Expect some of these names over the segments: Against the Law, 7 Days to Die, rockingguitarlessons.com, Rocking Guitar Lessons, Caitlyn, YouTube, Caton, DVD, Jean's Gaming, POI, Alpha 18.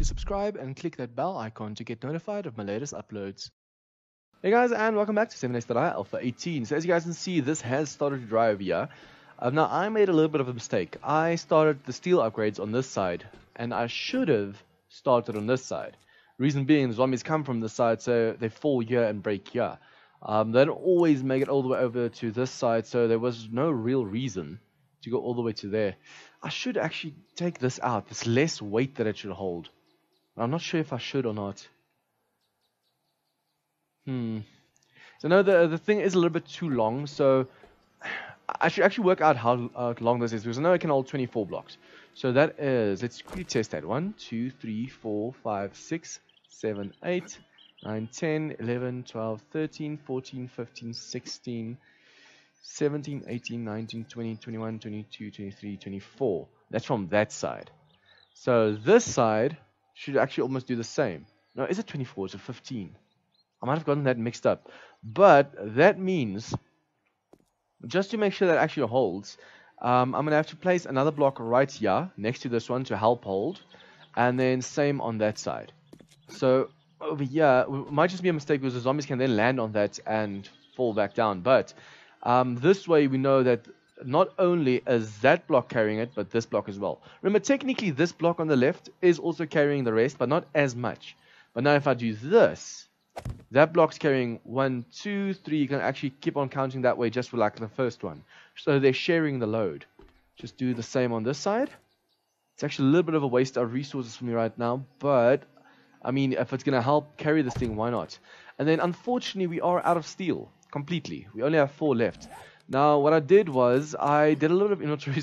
to subscribe and click that bell icon to get notified of my latest uploads. Hey guys, and welcome back to 7 Days to Die, Alpha 18. So as you guys can see, this has started to dry over here. Now, I made a little bit of a mistake. I started the steel upgrades on this side, and I should have started on this side. Reason being, the zombies come from this side, so they fall here and break here. They don't always make it all the way over to this side, so there was no real reason to go all the way to there. I should actually take this out. There's less weight that it should hold. I'm not sure if I should or not. So no, the thing is a little bit too long, so I should actually work out how long this is, because I know it can hold 24 blocks. So that is, let's quickly test that. 1, 2, 3, 4, 5, 6, 7, 8, 9, 10, 11, 12, 13, 14, 15, 16, 17, 18, 19, 20, 21, 22, 23, 24. That's from that side. So this side should actually almost do the same. No, is it 24? Is it 15? I might have gotten that mixed up, but that means, just to make sure that actually holds, I'm going to have to place another block right here next to this one to help hold, and then same on that side. So over here, it might just be a mistake because the zombies can then land on that and fall back down, but this way we know that not only is that block carrying it, but this block as well. Remember, technically this block on the left is also carrying the rest, but not as much. But now if I do this, that block's carrying 1, 2, 3. You can actually keep on counting that way, just for like the first one. So they're sharing the load. Just do the same on this side. It's actually a little bit of a waste of resources for me right now, but I mean, if it's going to help carry this thing, why not? And then unfortunately we are out of steel completely. We only have 4 left. Now what I did was I did a little bit of inventory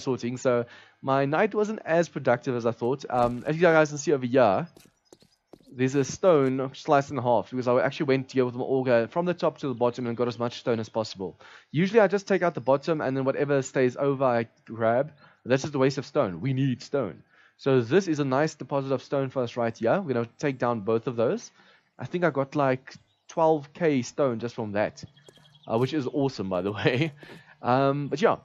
sorting, so my night wasn't as productive as I thought. As you guys can see over here, there's a stone sliced in half, because I actually went here with my auger from the top to the bottom and got as much stone as possible. Usually I just take out the bottom, and then whatever stays over I grab. That's just a waste of stone. We need stone. So this is a nice deposit of stone for us right here. We're going to take down both of those. I think I got like 12k stone just from that, which is awesome, by the way. But yeah,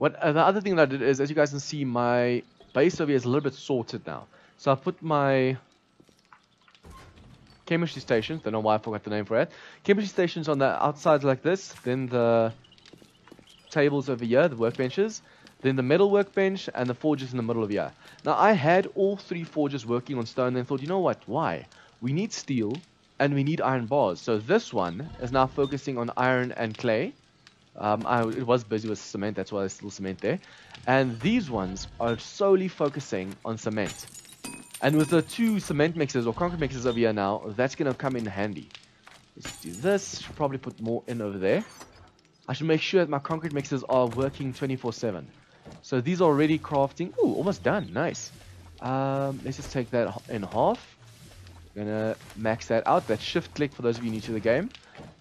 the other thing that I did is, as you guys can see, my base over here is a little bit sorted now. So I put my chemistry stations, don't know why I forgot the name for it, chemistry stations on the outside like this, then the tables over here, the workbenches, then the metal workbench, and the forges in the middle of here. Now I had all 3 forges working on stone, then thought, you know what, why? We need steel, and we need iron bars, so this one is now focusing on iron and clay. It was busy with cement, that's why there's still cement there, and these ones are solely focusing on cement. And with the 2 cement mixers or concrete mixers over here now, that's going to come in handy. Let's do this. Should probably put more in over there. I should make sure that my concrete mixers are working 24/7. So these are already crafting. Ooh, almost done. Nice. Let's just take that in half. I'm going to max that out. That shift click for those of you new to the game.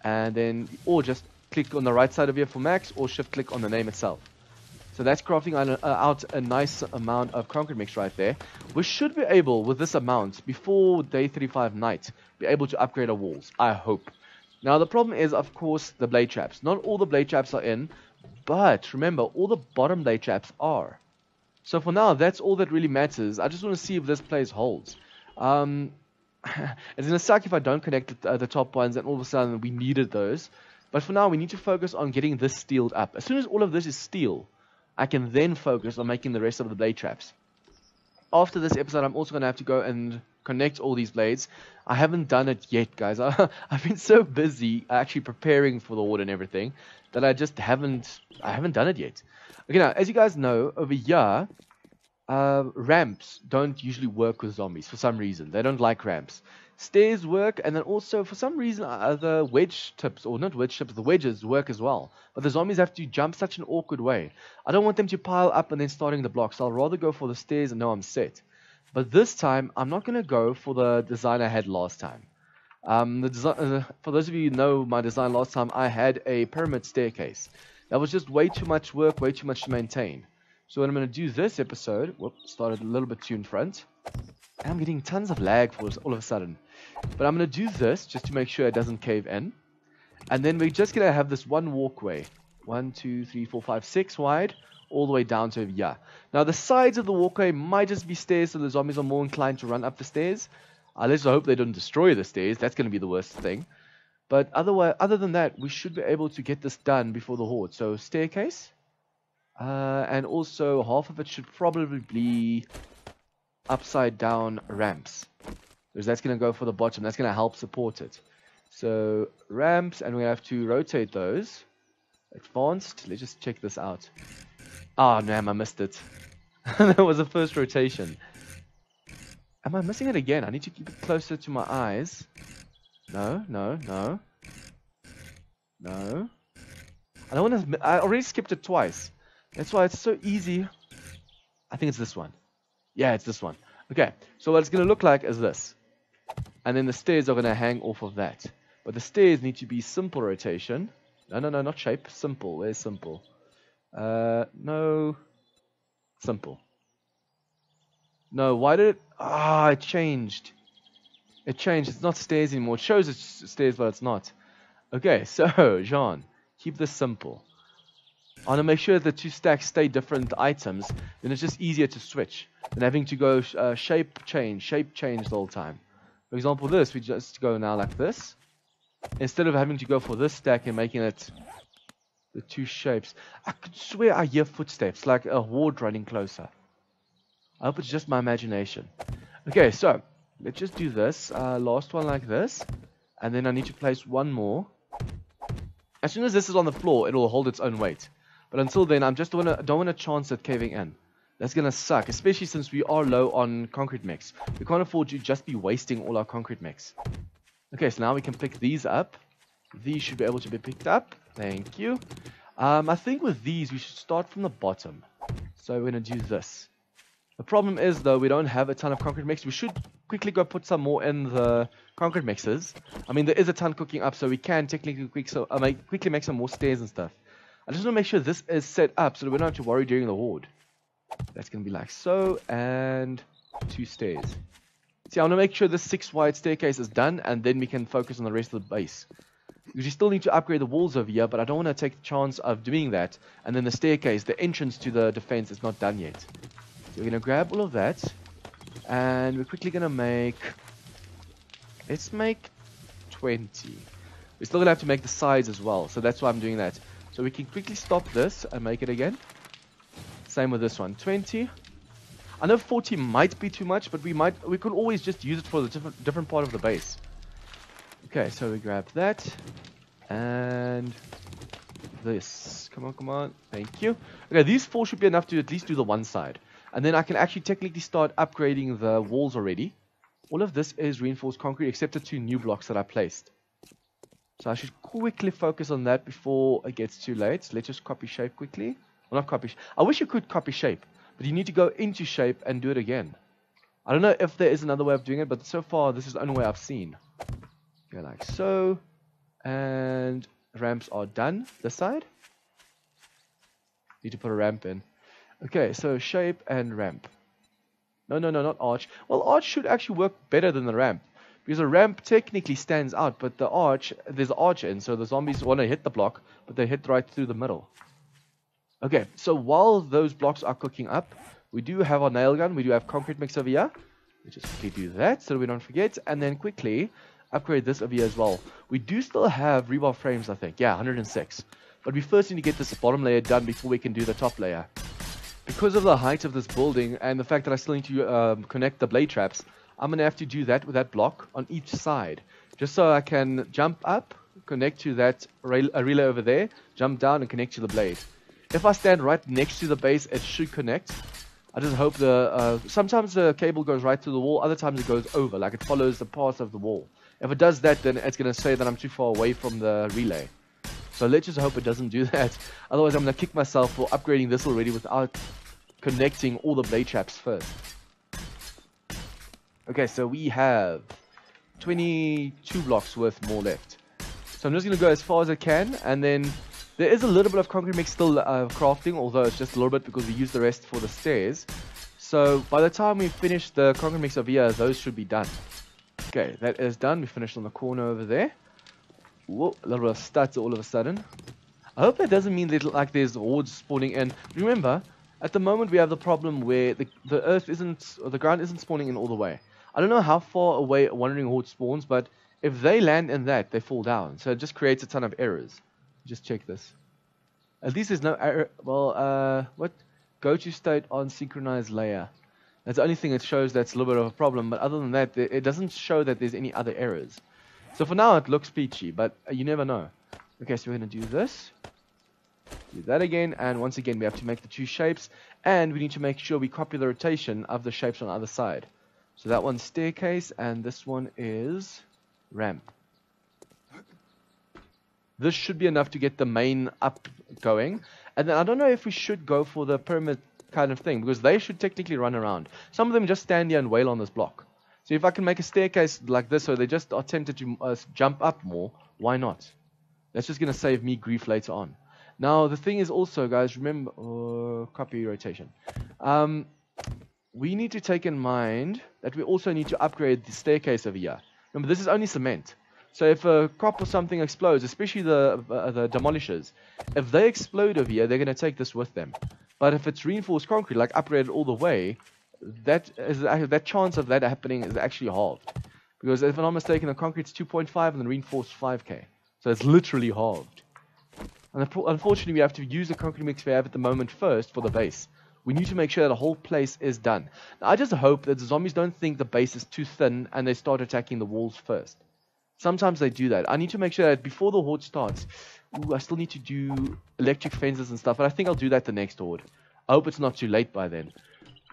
And then, or just click on the right side of here for max, or shift click on the name itself. So that's crafting out a nice amount of concrete mix right there. We should be able, with this amount, before day 35 night, be able to upgrade our walls, I hope. Now the problem is, of course, the blade traps. Not all the blade traps are in, but remember, all the bottom blade traps are. So for now, that's all that really matters. I just want to see if this place holds. It's going to suck if I don't connect the top ones and all of a sudden we needed those. But for now, we need to focus on getting this steeled up. As soon as all of this is steel, I can then focus on making the rest of the blade traps. After this episode, I'm also going to have to go and connect all these blades. I haven't done it yet, guys. I've been so busy actually preparing for the order and everything that I just haven't done it yet. Okay, now, as you guys know, over here, ramps don't usually work with zombies for some reason. They don't like ramps. Stairs work, and then also for some reason the wedge tips, or not wedge tips, the wedges work as well. But the zombies have to jump such an awkward way. I don't want them to pile up and then starting the blocks. I'll rather go for the stairs and know I'm set. But this time, I'm not going to go for the design I had last time. For those of you who know my design last time, I had a pyramid staircase. That was just way too much work, way too much to maintain. So what I'm going to do this episode, whoops, started a little bit too in front. I'm getting tons of lag for all of a sudden. But I'm going to do this just to make sure it doesn't cave in. And then we're just going to have this one walkway. 1, 2, 3, 4, 5, 6 wide. all the way down to here. Now the sides of the walkway might just be stairs, so the zombies are more inclined to run up the stairs. Let's hope they don't destroy the stairs. That's going to be the worst thing. But other than that, we should be able to get this done before the horde. So staircase. And also half of it should probably be upside down ramps. Because that's going to go for the bottom. That's going to help support it. So ramps, and we have to rotate those. Advanced. Let's just check this out. Ah, oh, damn, I missed it. That was the first rotation. Am I missing it again? I need to keep it closer to my eyes. No, no, no. No. I don't want to... I already skipped it twice. That's why it's so easy. I think it's this one. Yeah, it's this one. Okay, so what it's going to look like is this. And then the stairs are going to hang off of that. But the stairs need to be simple rotation. No, no, no, not shape. Simple. Where's simple? No. Simple. No, why did it... Ah, it changed. It changed. It's not stairs anymore. It shows it's stairs, but it's not. Okay, so, Jean, keep this simple. I want to make sure the two stacks stay different items. Then it's just easier to switch than having to go shape change the whole time. For example, this, we just go now like this. Instead of having to go for this stack and making it the two shapes. I could swear I hear footsteps, like a horde running closer. I hope it's just my imagination. Okay, so let's just do this. Last one like this. And then I need to place one more. As soon as this is on the floor, it will hold its own weight. But until then, I just don't want a chance at caving in. That's going to suck, especially since we are low on concrete mix. We can't afford to just be wasting all our concrete mix. Okay, so now we can pick these up. These should be able to be picked up. Thank you. I think with these, we should start from the bottom. So we're going to do this. The problem is, though, we don't have a ton of concrete mix. We should quickly go put some more in the concrete mixes. I mean, there is a ton cooking up, so we can technically quickly make some more stairs and stuff. I just want to make sure this is set up so that we don't have to worry during the horde. That's going to be like so, and two stairs. See, I want to make sure this 6-wide staircase is done, and then we can focus on the rest of the base. Because we still need to upgrade the walls over here, but I don't want to take the chance of doing that. And then the staircase, the entrance to the defense is not done yet. So we're going to grab all of that. And we're quickly going to make... Let's make 20. We're still going to have to make the sides as well, so that's why I'm doing that. So we can quickly stop this and make it again. Same with this one. 20. I know 40 might be too much, but we could always just use it for the different part of the base. Okay, so we grab that. And this. Come on, come on. Thank you. Okay, these four should be enough to at least do the one side. And then I can actually technically start upgrading the walls already. All of this is reinforced concrete, except the two new blocks that I placed. So I should quickly focus on that before it gets too late. So let's just copy shape quickly. Well, not copy shape. I wish you could copy shape. But you need to go into shape and do it again. I don't know if there is another way of doing it, but so far this is the only way I've seen. Go like so. And ramps are done. This side. Need to put a ramp in. Okay, so shape and ramp. No, no, no, not arch. Well, arch should actually work better than the ramp. Because the ramp technically stands out, but the arch, there's an arch in, so the zombies want to hit the block, but they hit right through the middle. Okay, so while those blocks are cooking up, we do have our nail gun. We do have concrete mix over here. We just quickly do that so we don't forget. And then quickly upgrade this over here as well. We do still have rebar frames, I think. Yeah, 106. But we first need to get this bottom layer done before we can do the top layer. Because of the height of this building and the fact that I still need to connect the blade traps, I'm going to have to do that with that block on each side. Just so I can jump up, connect to that relay over there, jump down and connect to the blade. If I stand right next to the base, it should connect. I just hope sometimes the cable goes right through the wall, other times it goes over, like it follows the path of the wall. If it does that, then it's going to say that I'm too far away from the relay. So let's just hope it doesn't do that. Otherwise, I'm going to kick myself for upgrading this already without connecting all the blade traps first. Okay, so we have 22 blocks worth more left. So I'm just going to go as far as I can, and then... There is a little bit of concrete mix still crafting, although it's just a little bit because we use the rest for the stairs. So by the time we finish the concrete mix over here, those should be done. Okay, that is done. We finished on the corner over there. Whoa, a little bit of studs all of a sudden. I hope that doesn't mean that, like, there's hordes spawning in. Remember, at the moment we have the problem where the earth isn't, or the ground isn't spawning in all the way. I don't know how far away a wandering horde spawns, but if they land in that, they fall down. So it just creates a ton of errors. Just check this. At least there's no error. Well, what? Go to state on synchronized layer. That's the only thing it shows that's a little bit of a problem, but other than that, it doesn't show that there's any other errors. So for now, it looks peachy, but you never know. Okay, so we're going to do this. Do that again, and once again, we have to make the two shapes, and we need to make sure we copy the rotation of the shapes on the other side. So that one's staircase, and this one is ramp. This should be enough to get the main up going, and then I don't know if we should go for the pyramid kind of thing, because they should technically run around. Some of them just stand here and wail on this block. So if I can make a staircase like this so they just are tempted to jump up more, why not? That's just going to save me grief later on. Now the thing is also, guys, remember, copy rotation. We need to take in mind that we also need to upgrade the staircase over here. Remember, this is only cement. So if a crop or something explodes, especially the demolishers, if they explode over here, they're going to take this with them. But if it's reinforced concrete, like upgraded all the way, that chance of that happening is actually halved. Because if I'm not mistaken, the concrete's 2.5 and the reinforced 5k. So it's literally halved. And unfortunately, we have to use the concrete mix we have at the moment first for the base. We need to make sure that the whole place is done. Now, I just hope that the zombies don't think the base is too thin and they start attacking the walls first. Sometimes they do that. I need to make sure that before the horde starts, I still need to do electric fences and stuff, but I think I'll do that the next horde. I hope it's not too late by then.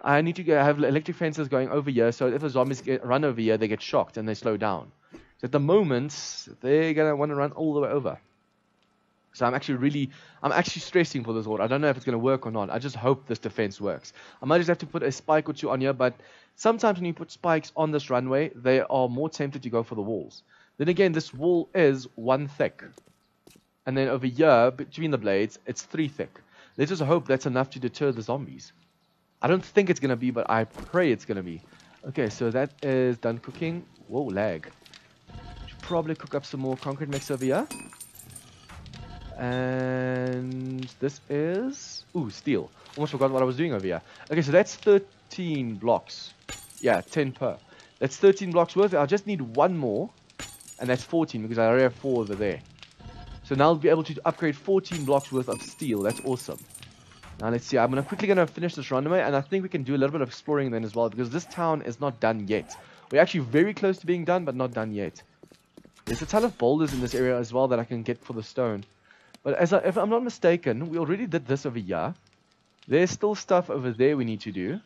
I need to have electric fences going over here, so if the zombies run over here, they get shocked and they slow down. So at the moment, they're going to want to run all the way over. So I'm actually stressing for this horde. I don't know if it's going to work or not. I just hope this defense works. I might just have to put a spike or two on here, but sometimes when you put spikes on this runway, they are more tempted to go for the walls. Then again, this wall is 1 thick. And then over here, between the blades, it's 3 thick. Let's just hope that's enough to deter the zombies. I don't think it's going to be, but I pray it's going to be. Okay, so that is done cooking. Whoa, lag. Should probably cook up some more concrete mix over here. And this is... ooh, steel. Almost forgot what I was doing over here. Okay, so that's 13 blocks. Yeah, 10 per. That's 13 blocks worth. I just need one more. And that's 14 because I already have 4 over there. So now I'll be able to upgrade 14 blocks worth of steel. That's awesome. Now let's see. I'm quickly going to finish this runway. And I think we can do a little bit of exploring then as well. Because this town is not done yet. We're actually very close to being done, but not done yet. There's a ton of boulders in this area as well that I can get for the stone. But if I'm not mistaken, we already did this over here. There's still stuff over there we need to do.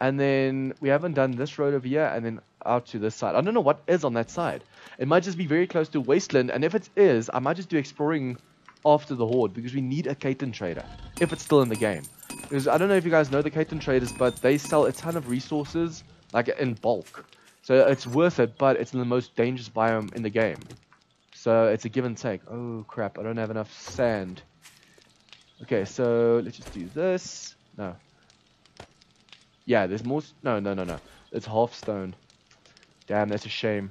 And then we haven't done this road over here and then out to this side. I don't know what is on that side. It might just be very close to Wasteland. And if it is, I might just do exploring after the horde because we need a Caton trader. If it's still in the game. Because I don't know if you guys know the Caton traders, but they sell a ton of resources like in bulk. So it's worth it, but it's in the most dangerous biome in the game. So it's a give and take. Oh crap, I don't have enough sand. Okay, so let's just do this. No. Yeah, there's more. No. It's half stone. Damn, that's a shame.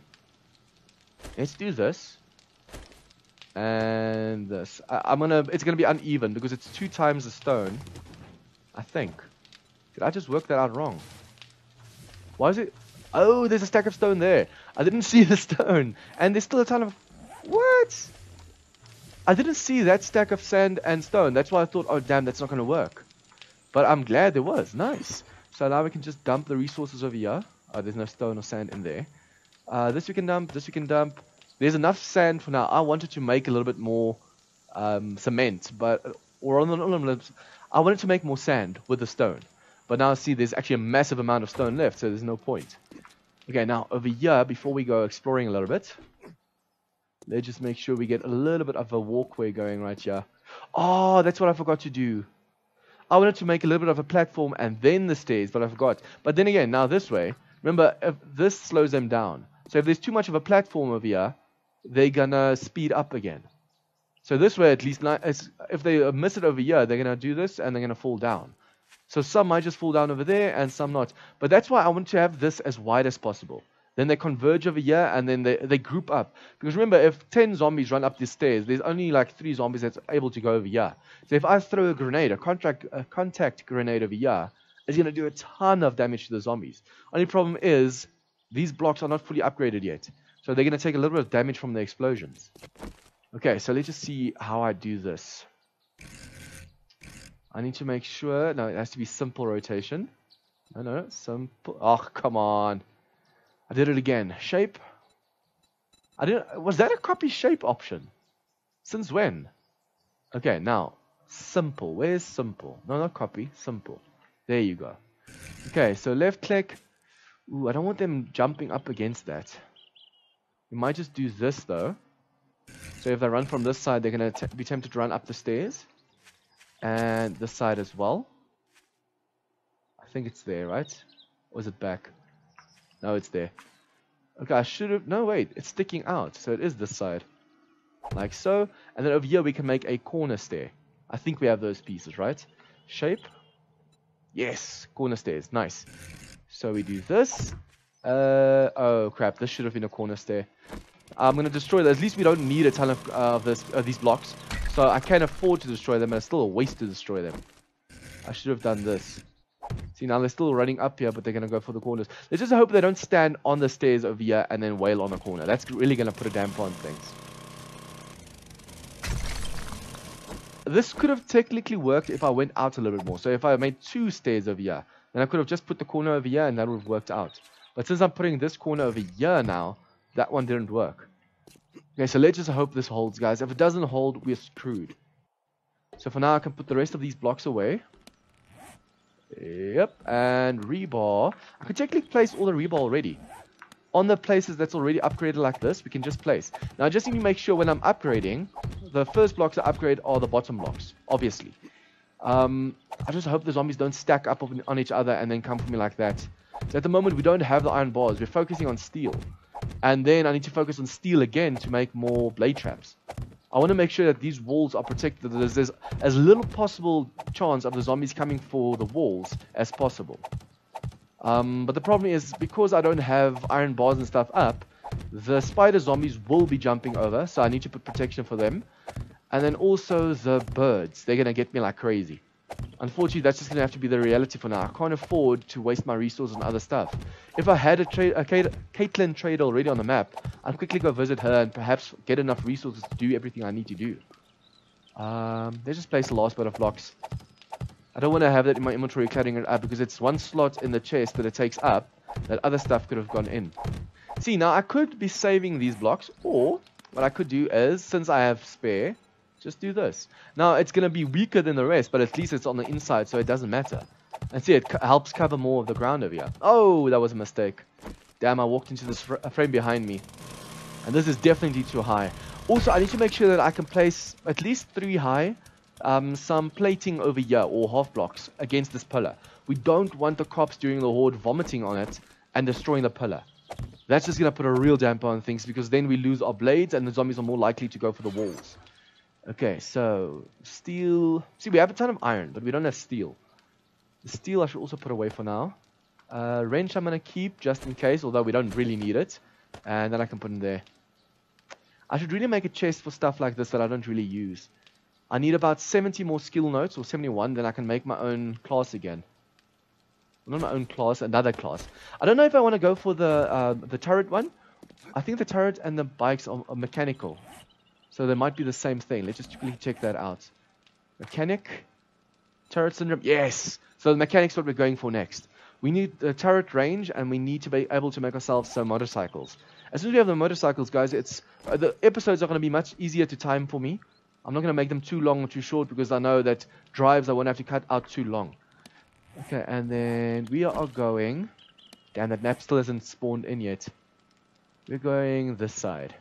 Let's do this. And this. It's gonna be uneven because it's 2 times the stone. I think. Did I just work that out wrong? Why is it? Oh, there's a stack of stone there. I didn't see the stone. And there's still a ton of... what? I didn't see that stack of sand and stone. That's why I thought, oh damn, that's not going to work. But I'm glad there was. Nice. So now we can just dump the resources over here. Oh, there's no stone or sand in there. This we can dump. This we can dump. There's enough sand for now. I wanted to make a little bit more cement. I wanted to make more sand with the stone. But now I see there's actually a massive amount of stone left. So there's no point. Okay, now over here, before we go exploring a little bit... let's just make sure we get a little bit of a walkway going right here. Oh, that's what I forgot to do. I wanted to make a little bit of a platform and then the stairs, but I forgot. But then again, now this way, remember, if this slows them down. So if there's too much of a platform over here, they're going to speed up again. So this way, at least, if they miss it over here, they're going to do this and they're going to fall down. So some might just fall down over there and some not. But that's why I want to have this as wide as possible. Then they converge over here, and then they group up. Because remember, if 10 zombies run up these stairs, there's only like 3 zombies that's able to go over here. So if I throw a grenade, a contact grenade over here, it's going to do a ton of damage to the zombies. Only problem is, these blocks are not fully upgraded yet. So they're going to take a little bit of damage from the explosions. Okay, so let's just see how I do this. I need to make sure... No, it has to be simple rotation. No, simple... Oh, come on. I did it again. Shape. I didn't. Was that a copy shape option? Since when? Okay, now simple. Where's simple? No, not copy. Simple. There you go. Okay, so left click. Ooh, I don't want them jumping up against that. We might just do this though. So if they run from this side, they're gonna be tempted to run up the stairs, and this side as well. I think it's there, right? Or is it back? No, it's there. Okay, I should have... No, wait. It's sticking out. So it is this side. Like so. And then over here, we can make a corner stair. I think we have those pieces, right? Shape. Yes. Corner stairs. Nice. So we do this. Oh, crap. This should have been a corner stair. I'm going to destroy those. At least we don't need a ton of these blocks. So I can afford to destroy them, but it's still a waste to destroy them. I should have done this. See, now they're still running up here, but they're going to go for the corners. Let's just hope they don't stand on the stairs over here and then wail on a corner. That's really going to put a damper on things. This could have technically worked if I went out a little bit more. So if I made 2 stairs over here, then I could have just put the corner over here and that would have worked out. But since I'm putting this corner over here now, that one didn't work. Okay, so let's just hope this holds, guys. If it doesn't hold, we're screwed. So for now, I can put the rest of these blocks away. Yep, and rebar. I could technically place all the rebar already. On the places that's already upgraded like this, we can just place. Now, I just need to make sure when I'm upgrading, the first blocks I upgrade are the bottom blocks, obviously. I just hope the zombies don't stack up on each other and then come for me like that. So at the moment, we don't have the iron bars. We're focusing on steel. And then I need to focus on steel again to make more blade traps. I want to make sure that these walls are protected. There's as little possible chance of the zombies coming for the walls as possible. But the problem is, because I don't have iron bars and stuff up, the spider zombies will be jumping over. So I need to put protection for them. And then also the birds. They're going to get me like crazy. Unfortunately, that's just going to have to be the reality for now. I can't afford to waste my resources on other stuff. If I had a Caitlyn trade already on the map, I'd quickly go visit her and perhaps get enough resources to do everything I need to do. Let's just place the last bit of blocks. I don't want to have that in my inventory cluttering it up because it's one slot in the chest that it takes up that other stuff could have gone in. See, now I could be saving these blocks, or what I could do is, since I have spare... just do this. Now, it's going to be weaker than the rest, but at least it's on the inside, so it doesn't matter. And see, it helps cover more of the ground over here. Oh, that was a mistake. Damn, I walked into this frame behind me. And this is definitely too high. Also, I need to make sure that I can place at least 3 high, some plating over here, or half blocks, against this pillar. We don't want the cops during the horde vomiting on it and destroying the pillar. That's just going to put a real damper on things, because then we lose our blades, and the zombies are more likely to go for the walls. Okay, so steel. See, we have a ton of iron, but we don't have steel. The steel I should also put away for now. Wrench I'm going to keep just in case, although we don't really need it. And then I can put in there. I should really make a chest for stuff like this that I don't really use. I need about 70 more skill notes, or 71, then I can make my own class again. Well, not my own class, another class. I don't know if I want to go for the turret one. I think the turret and the bikes are mechanical. So they might be the same thing. Let's just quickly check that out. Mechanic. Turret syndrome. Yes! So the mechanic's what we're going for next. We need the turret range, and we need to be able to make ourselves some motorcycles. As soon as we have the motorcycles, guys, it's the episodes are going to be much easier to time for me. I'm not going to make them too long or too short, because I know that drives I won't have to cut out too long. Okay, and then we are going... Damn, that map still hasn't spawned in yet. We're going this side.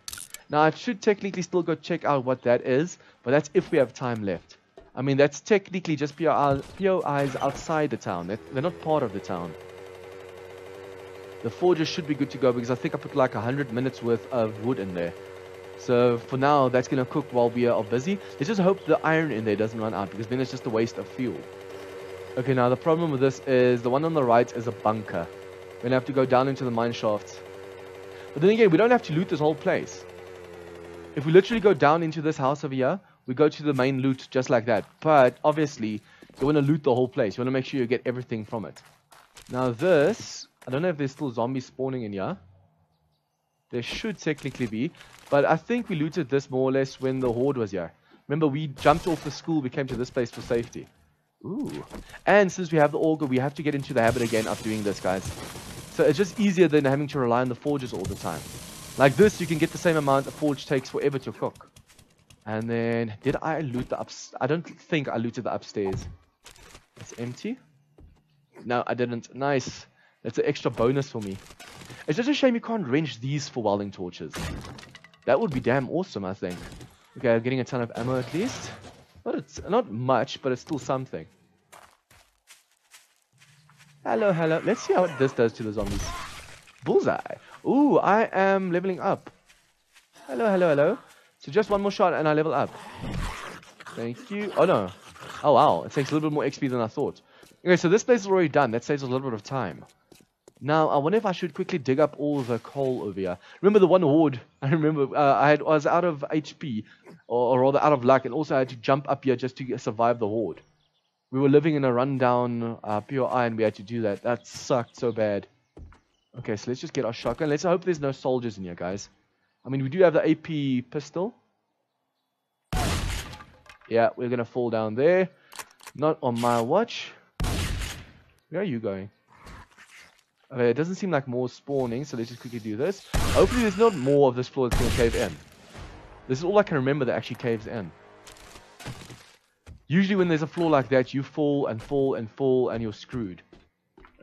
Now, I should technically still go check out what that is, but that's if we have time left. I mean, that's technically just POIs outside the town. They're not part of the town. The forges should be good to go, because I think I put like 100 minutes worth of wood in there. So, for now, that's going to cook while we are busy. Let's just hope the iron in there doesn't run out, because then it's just a waste of fuel. Okay, now the problem with this is the one on the right is a bunker. We're going to have to go down into the mine shafts. But then again, we don't have to loot this whole place. If we literally go down into this house over here, we go to the main loot just like that. But obviously, you want to loot the whole place. You want to make sure you get everything from it. Now this, I don't know if there's still zombies spawning in here. There should technically be. But I think we looted this more or less when the horde was here. Remember, we jumped off the school. We came to this place for safety. Ooh. And since we have the auger, we have to get into the habit again of doing this, guys. So it's just easier than having to rely on the forges all the time. Like this, you can get the same amount. A forge takes forever to cook. And then, did I loot the upstairs? I don't think I looted the upstairs. It's empty. No, I didn't. Nice. That's an extra bonus for me. It's just a shame you can't wrench these for welding torches. That would be damn awesome, I think. Okay, I'm getting a ton of ammo at least. But it's not much, but it's still something. Hello, hello. Let's see how this does to the zombies. Bullseye. Ooh, I am leveling up. Hello, hello, hello. So just one more shot and I level up. Thank you. Oh, no. Oh, wow. It takes a little bit more XP than I thought. Okay, so this place is already done. That saves a little bit of time. Now, I wonder if I should quickly dig up all the coal over here. Remember the one horde? I remember I was out of HP, or rather out of luck, and also I had to jump up here just to survive the horde. We were living in a rundown POI, and we had to do that. That sucked so bad. Okay, so let's just get our shotgun. Let's hope there's no soldiers in here, guys. I mean, we do have the AP pistol. Yeah, we're going to fall down there. Not on my watch. Where are you going? Okay, it doesn't seem like more spawning, so let's just quickly do this. Hopefully there's not more of this floor that's going to cave in. This is all I can remember that actually caves in. Usually when there's a floor like that, you fall and fall and fall and you're screwed.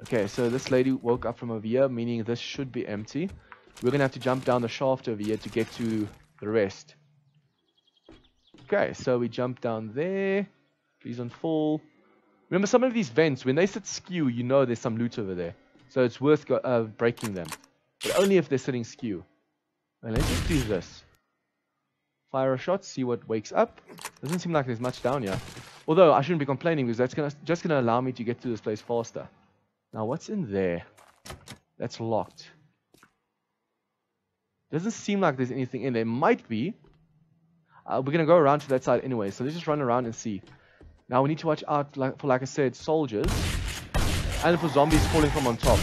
Okay, so this lady woke up from over here, meaning this should be empty. We're going to have to jump down the shaft over here to get to the rest. Okay, so we jump down there. Please don't fall. Remember, some of these vents, when they sit skew, you know there's some loot over there. So it's worth breaking them. But only if they're sitting skew. And let's just do this. Fire a shot, see what wakes up. Doesn't seem like there's much down here. Although, I shouldn't be complaining because that's just going to allow me to get through this place faster. Now, what's in there? That's locked. Doesn't seem like there's anything in there. Might be. We're going to go around to that side anyway. So let's just run around and see. Now, we need to watch out for, like I said, soldiers. And for zombies falling from on top.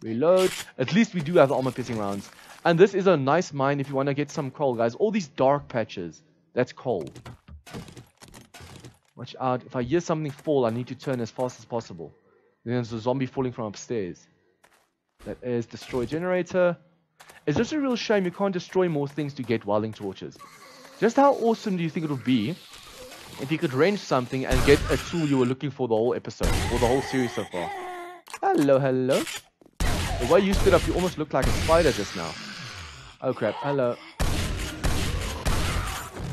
Reload. At least we do have the armor-piercing rounds. And this is a nice mine if you want to get some coal, guys. All these dark patches. That's coal. Watch out. If I hear something fall, I need to turn as fast as possible. Then there's a zombie falling from upstairs. That is destroy generator. It's just a real shame you can't destroy more things to get welding torches. Just how awesome do you think it would be if you could wrench something and get a tool you were looking for the whole episode, or the whole series so far. Hello, hello. The way you stood up, you almost looked like a spider just now. Oh crap, hello.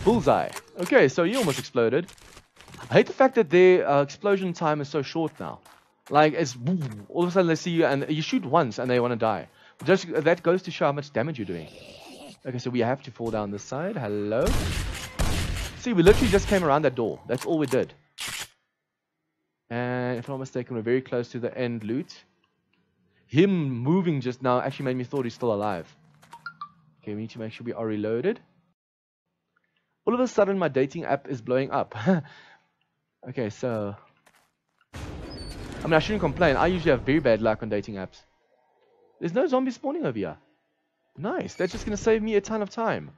Bullseye. Okay, so you almost exploded. I hate the fact that their explosion time is so short now. Like, it's all of a sudden they see you and you shoot once and they want to die. Just that goes to show how much damage you're doing. Okay, so we have to fall down this side. Hello. See, we literally just came around that door. That's all we did. And if I'm not mistaken, we're very close to the end loot. Him moving just now actually made me thought he's still alive. Okay, we need to make sure we are reloaded. All of a sudden, my dating app is blowing up. Okay, so... I mean, I shouldn't complain. I usually have very bad luck on dating apps. There's no zombie spawning over here. Nice. That's just going to save me a ton of time.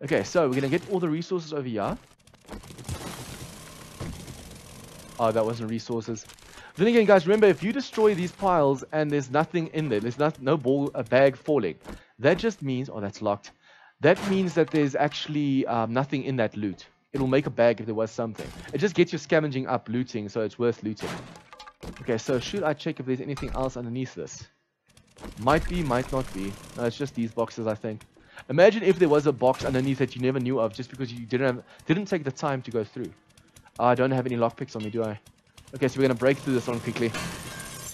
Okay, so we're going to get all the resources over here. Oh, that wasn't resources. Then again, guys, remember, if you destroy these piles and there's nothing in there, there's not, no ball, a bag falling, that just means, oh, that's locked. That means that there's actually nothing in that loot. It'll make a bag if there was something. It just gets you scavenging up looting, so it's worth looting. Okay, so should I check if there's anything else underneath this? Might be, might not be. No, it's just these boxes, I think. Imagine if there was a box underneath that you never knew of just because you didn't take the time to go through. I don't have any lockpicks on me, do I? Okay, so we're going to break through this one quickly.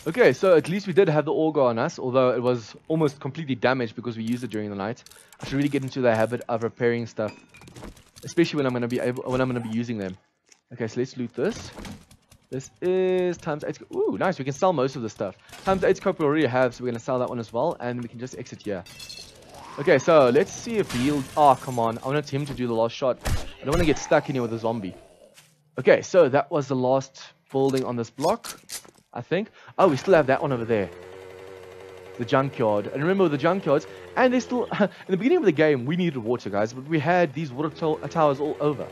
Okay, so at least we did have the auger on us, although it was almost completely damaged because we used it during the night. I should really get into the habit of repairing stuff, especially when I'm going to be using them. Okay, so let's loot this. This is times 8. Ooh, nice. We can sell most of the stuff. Times 8 scope we already have, so we're going to sell that one as well. And we can just exit here. Okay, so let's see if he'll... Oh, come on. I wanted him to do the last shot. I don't want to get stuck in here with a zombie. Okay, so that was the last building on this block, I think. Oh, we still have that one over there. The junkyard. And remember the junkyards. And there's still... in the beginning of the game, we needed water, guys. But we had these water towers all over.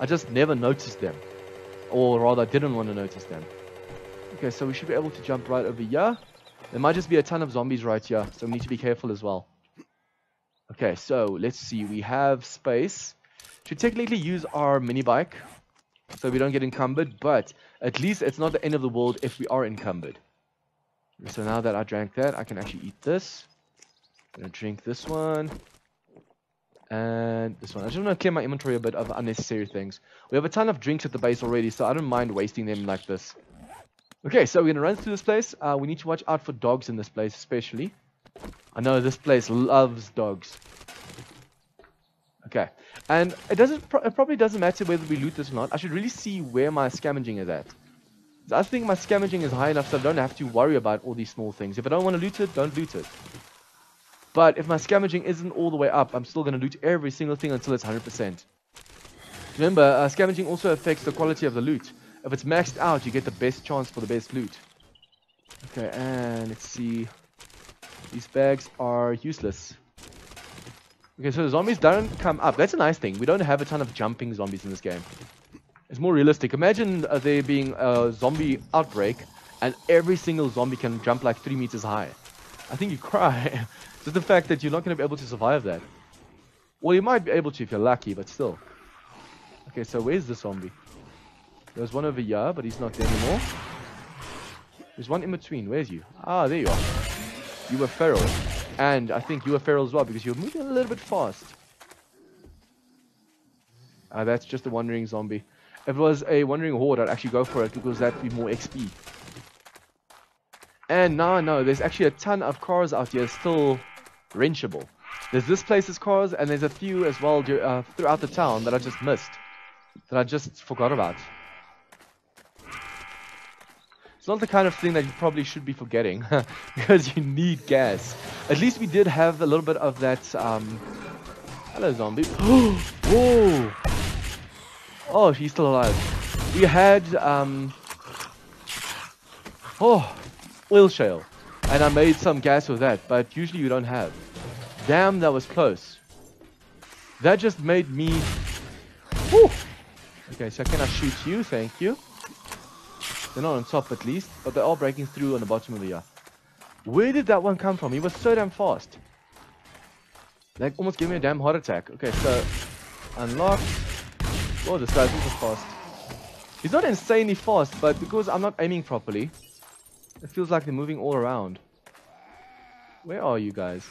I just never noticed them. Or rather, I didn't want to notice them. Okay, so we should be able to jump right over here. There might just be a ton of zombies right here, so we need to be careful as well. Okay, so let's see. We have space to technically use our mini bike, so we don't get encumbered. But at least it's not the end of the world if we are encumbered. So now that I drank that, I can actually eat this. I'm going to drink this one. And this one. I just want to clear my inventory a bit of unnecessary things. We have a ton of drinks at the base already, so I don't mind wasting them like this. Okay, so we're going to run through this place. We need to watch out for dogs in this place, especially. I know this place loves dogs. Okay, and it probably doesn't matter whether we loot this or not. I should really see where my scavenging is at. I think my scavenging is high enough so I don't have to worry about all these small things. If I don't want to loot it, don't loot it. But if my scavenging isn't all the way up, I'm still going to loot every single thing until it's 100%. Remember, scavenging also affects the quality of the loot. If it's maxed out, you get the best chance for the best loot. Okay, and let's see. These bags are useless. Okay, so the zombies don't come up. That's a nice thing. We don't have a ton of jumping zombies in this game. It's more realistic. Imagine there being a zombie outbreak and every single zombie can jump like 3 meters high. I think you cry. Just the fact that you're not going to be able to survive that. Well, you might be able to if you're lucky, but still. Okay, so where's the zombie? There's one over here, but he's not there anymore. There's one in between. Where's you? Ah, there you are. You were feral. And I think you were feral as well, because you were moving a little bit fast. That's just a wandering zombie. If it was a wandering horde, I'd actually go for it, because that'd be more XP. And now I know there's actually a ton of cars out here still wrenchable. There's this place's cars, and there's a few as well throughout the town that I just missed. That I just forgot about. It's not the kind of thing that you probably should be forgetting. Because you need gas. At least we did have a little bit of that... Hello, zombie. Whoa! Oh, he's still alive. We had... Oh... oil shale, and I made some gas with that, but usually you don't have. Damn, that was close. That just made me... Whew. Okay, so can I shoot you? Thank you. They're not on top at least, but they are breaking through on the bottom of the yard. Where did that one come from? He was so damn fast. Like, almost gave me a damn heart attack. Okay, so... unlock. Oh, this guy's also fast. He's not insanely fast, but because I'm not aiming properly... it feels like they're moving all around. Where are you guys?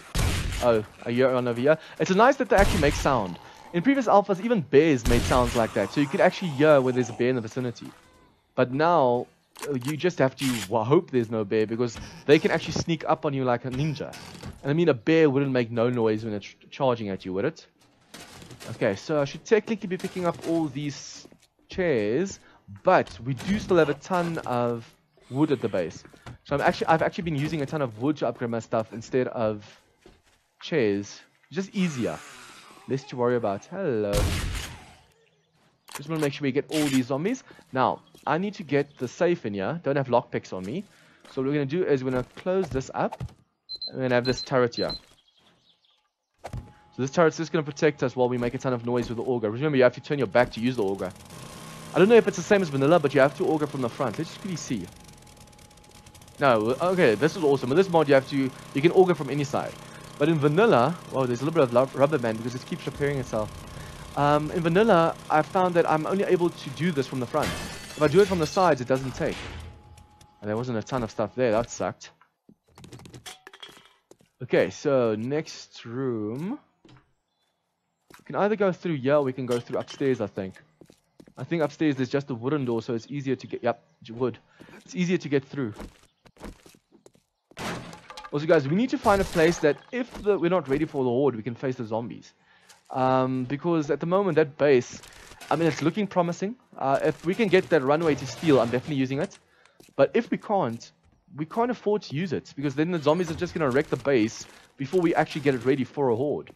Oh, are you on over here? It's nice that they actually make sound. In previous alphas, even bears made sounds like that. So you could actually hear when there's a bear in the vicinity. But now, you just have to hope there's no bear. Because they can actually sneak up on you like a ninja. And I mean, a bear wouldn't make no noise when it's charging at you, would it? Okay, so I should technically be picking up all these chairs. But we do still have a ton of... wood at the base, so I've actually been using a ton of wood to upgrade my stuff instead of chairs. Just easier, less to worry about. Hello. Just want to make sure we get all these zombies. Now I need to get the safe in here. Don't have lockpicks on me, so what we're gonna do is we're gonna close this up and we're gonna have this turret here. So this turret's just gonna protect us while we make a ton of noise with the auger. Remember, you have to turn your back to use the auger. I don't know if it's the same as vanilla, but you have to auger from the front. Let's just quickly see. No, okay, this is awesome. With this mod, you can auger from any side. But in vanilla, well, there's a little bit of rubber band because it keeps repairing itself. In vanilla, I found that I'm only able to do this from the front. If I do it from the sides, it doesn't take. And there wasn't a ton of stuff there. That sucked. Okay, so next room. We can either go through here or we can go through upstairs, I think. I think upstairs there's just a wooden door, so it's easier to get... Yep, wood. It's easier to get through. Also, guys, we need to find a place that if we're not ready for the horde, we can face the zombies. Because at the moment, that base I mean, it's looking promising. If we can get that runway to steal, I'm definitely using it. But if we can't, we can't afford to use it, because then the zombies are just going to wreck the base before we actually get it ready for a horde.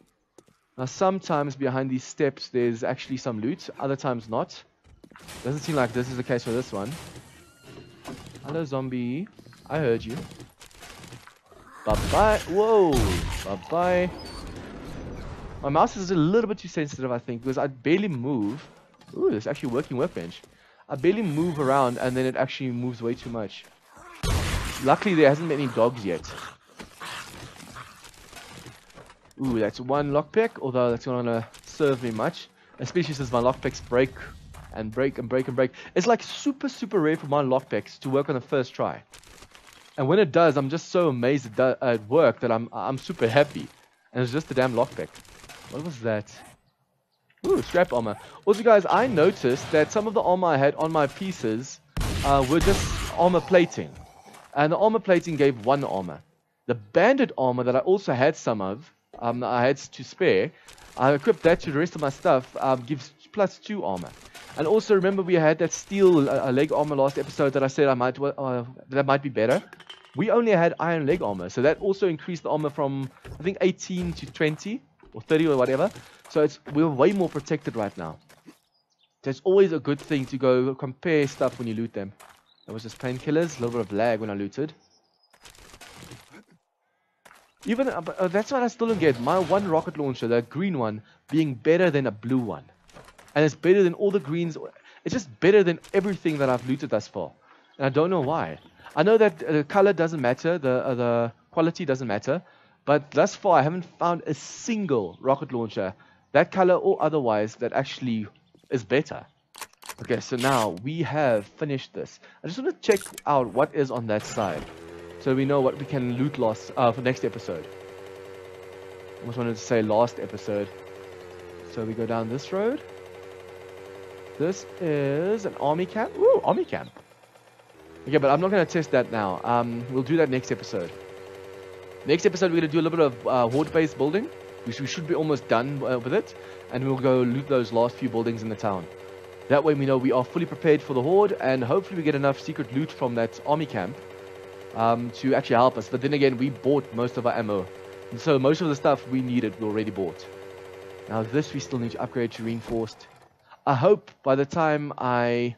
Now, sometimes behind these steps, there's actually some loot. Other times not. Doesn't seem like this is the case for this one. Hello, zombie. I heard you. Bye-bye. Whoa. Bye-bye. My mouse is a little bit too sensitive, I think, because I barely move. Ooh, it's actually working workbench. I barely move around, and then it actually moves way too much. Luckily, there hasn't been any dogs yet. Ooh, that's one lockpick, although that's not going to serve me much. Especially since my lockpicks break and break and break and break. It's like super, super rare for my lockpicks to work on the first try. And when it does, I'm just so amazed it worked that I'm super happy. And it's just a damn lockpick. What was that? Ooh, scrap armor. Also, guys, I noticed that some of the armor I had on my pieces were just armor plating. And the armor plating gave one armor. The banded armor that I also had some of, I had to spare, I equipped that to the rest of my stuff, gives +2 armor. And also, remember we had that steel leg armor last episode that I said I might that might be better. We only had iron leg armor, so that also increased the armor from, I think, 18 to 20 or 30 or whatever. So we're way more protected right now. So it's always a good thing to go compare stuff when you loot them. That was just painkillers, a little bit of lag when I looted. Even that's what I still don't get. My one rocket launcher, the green one, being better than a blue one. And it's better than all the greens. It's just better than everything that I've looted thus far. And I don't know why. I know that the color doesn't matter, the quality doesn't matter, but thus far I haven't found a single rocket launcher, that color or otherwise, that actually is better. Okay, so now we have finished this. I just want to check out what is on that side, so we know what we can loot for next episode. I almost wanted to say last episode. So we go down this road. This is an army camp. Ooh, army camp. Okay, but I'm not going to test that now. We'll do that next episode. Next episode, we're going to do a little bit of horde-based building, which we should be almost done with it. And we'll go loot those last few buildings in the town. That way we know we are fully prepared for the horde, and hopefully we get enough secret loot from that army camp to actually help us. But then again, we bought most of our ammo. And so most of the stuff we needed, we already bought. Now this we still need to upgrade to reinforced. I hope by the time I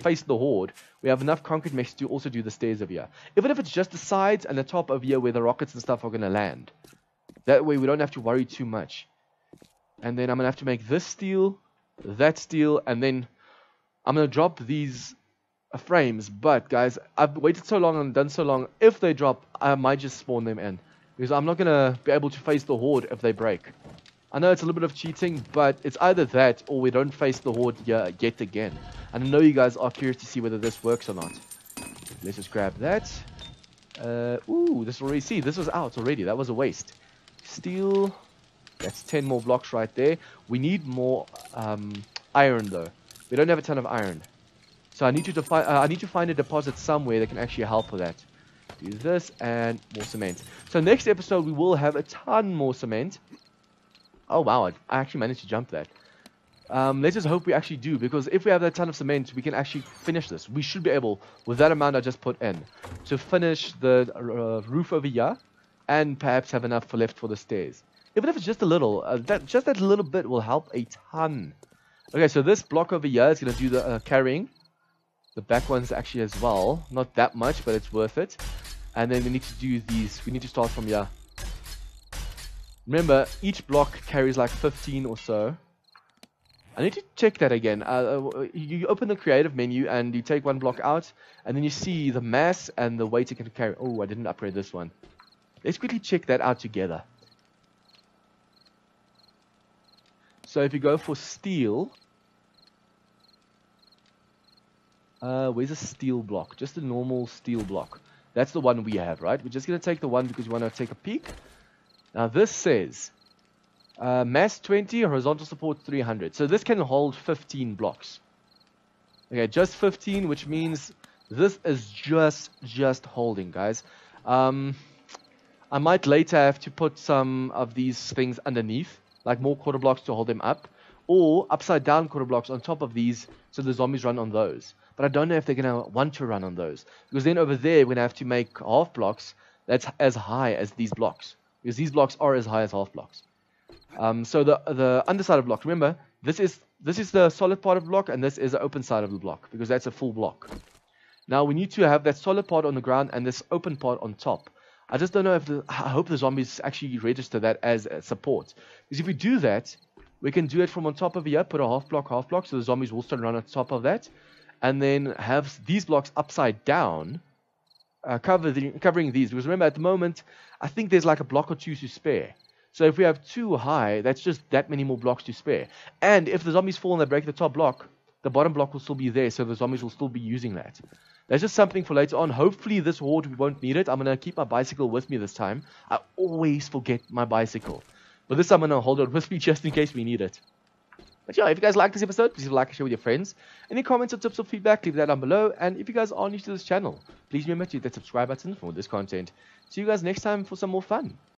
face the horde, we have enough concrete mix to also do the stairs over here. Even if it's just the sides and the top over here where the rockets and stuff are going to land. That way we don't have to worry too much. And then I'm going to have to make this steel, that steel, and then I'm going to drop these frames. But guys, I've waited so long and done so long. If they drop, I might just spawn them in. Because I'm not going to be able to face the horde if they break. I know it's a little bit of cheating, but it's either that or we don't face the horde yet again. And I know you guys are curious to see whether this works or not. Let's just grab that. Ooh, this already, see, this was out already. That was a waste. Steel. That's 10 more blocks right there. We need more iron though. We don't have a ton of iron. So I need to find a deposit somewhere that can actually help with that. Do this and more cement. So next episode we will have a ton more cement. Oh wow, I actually managed to jump that. Let's just hope we actually do, because if we have that ton of cement, we can actually finish this. We should be able, with that amount I just put in, to finish the roof over here, and perhaps have enough left for the stairs. Even if it's just a little, just that little bit will help a ton. Okay, so this block over here is going to do the carrying. The back ones actually as well. Not that much, but it's worth it. And then we need to do these. We need to start from here. Remember, each block carries like 15 or so. I need to check that again. You open the creative menu and you take one block out. And then you see the mass and the weight it can carry. Oh, I didn't upgrade this one. Let's quickly check that out together. So if you go for steel. Where's a steel block? Just a normal steel block. That's the one we have, right? We're just going to take the one because we want to take a peek. Now this says mass 20, horizontal support 300. So this can hold 15 blocks. Okay, just 15, which means this is just holding, guys. I might later have to put some of these things underneath, like more quarter blocks to hold them up. or upside down quarter blocks on top of these so the zombies run on those. But I don't know if they're going to want to run on those, because then over there we're going to have to make half blocks that's as high as these blocks, because these blocks are as high as half blocks. So the underside of block, remember, this is the solid part of the block, and this is the open side of the block, because that's a full block. Now we need to have that solid part on the ground and this open part on top. I just don't know if I hope the zombies actually register that as support. Because if we do that, we can do it from on top of here, put a half block, so the zombies will still run on top of that. And then have these blocks upside down, covering these. Because remember, at the moment, I think there's like a block or two to spare. So if we have two high, that's just that many more blocks to spare. And if the zombies fall and they break the top block, the bottom block will still be there, so the zombies will still be using that. That's just something for later on. Hopefully this horde, we won't need it. I'm going to keep my bicycle with me this time. I always forget my bicycle. But this time I'm going to hold it with me just in case we need it. But yeah, if you guys like this episode, please like and share with your friends. Any comments or tips or feedback, leave that down below. And if you guys are new to this channel, please remember to hit that subscribe button for more of this content. See you guys next time for some more fun.